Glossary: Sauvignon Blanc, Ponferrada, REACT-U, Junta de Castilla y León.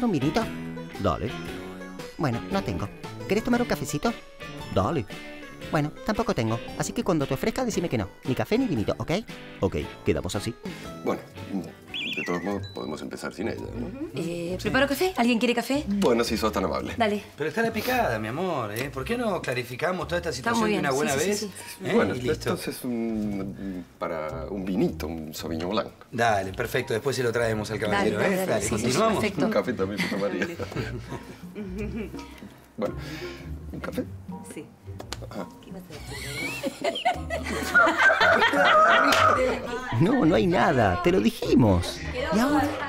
tomar un vinito? Dale. Bueno, no tengo. ¿Querés tomar un cafecito? Dale. Bueno, tampoco tengo. Así que cuando te ofrezca, decime que no. Ni café ni vinito, ¿ok? Ok, quedamos así. Bueno, de todos modos, podemos empezar sin ella, ¿no? Sí. ¿Preparo café? ¿Alguien quiere café? Bueno, si sos tan amable. Dale. Pero está la picada, mi amor, ¿eh? ¿Por qué no clarificamos toda esta situación de una buena vez? Sí. ¿Eh? Bueno, entonces es para un vinito, un Sauvignon Blanc. Dale, perfecto. Después se lo traemos al caballero, ¿eh? Dale, continuamos. Sí, un café también para María. Bueno, ¿un café? Sí. No, no hay nada. Te lo dijimos. ¿Y ahora?